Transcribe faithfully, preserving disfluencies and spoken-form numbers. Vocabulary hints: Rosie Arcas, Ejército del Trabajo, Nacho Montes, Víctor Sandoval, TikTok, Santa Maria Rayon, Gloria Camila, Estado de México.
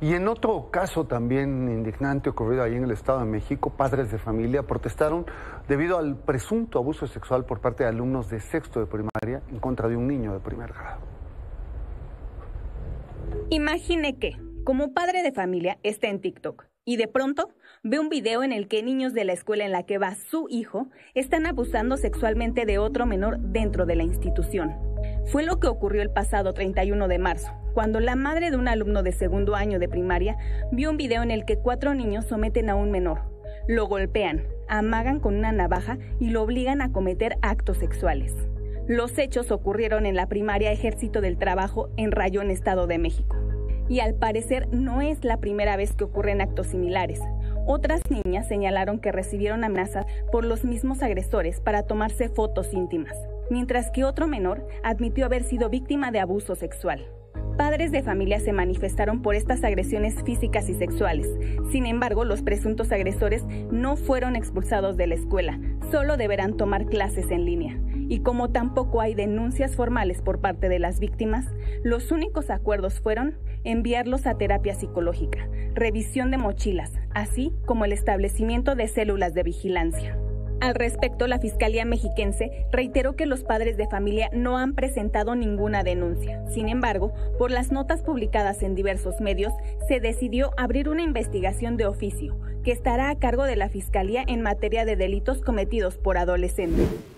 Y en otro caso también indignante ocurrido ahí en el Estado de México, padres de familia protestaron debido al presunto abuso sexual por parte de alumnos de sexto de primaria en contra de un niño de primer grado. Imagine que, como padre de familia, está en TikTok y de pronto ve un video en el que niños de la escuela en la que va su hijo están abusando sexualmente de otro menor dentro de la institución. Fue lo que ocurrió el pasado treinta y uno de marzo, cuando la madre de un alumno de segundo año de primaria vio un video en el que cuatro niños someten a un menor, lo golpean, amagan con una navaja y lo obligan a cometer actos sexuales. Los hechos ocurrieron en la primaria Ejército del Trabajo en Rayón, Estado de México. Y al parecer no es la primera vez que ocurren actos similares. Otras niñas señalaron que recibieron amenazas por los mismos agresores para tomarse fotos íntimas, mientras que otro menor admitió haber sido víctima de abuso sexual. Padres de familia se manifestaron por estas agresiones físicas y sexuales. Sin embargo, los presuntos agresores no fueron expulsados de la escuela, solo deberán tomar clases en línea. Y como tampoco hay denuncias formales por parte de las víctimas, los únicos acuerdos fueron enviarlos a terapia psicológica, revisión de mochilas, así como el establecimiento de células de vigilancia. Al respecto, la Fiscalía Mexiquense reiteró que los padres de familia no han presentado ninguna denuncia. Sin embargo, por las notas publicadas en diversos medios, se decidió abrir una investigación de oficio que estará a cargo de la Fiscalía en materia de delitos cometidos por adolescentes.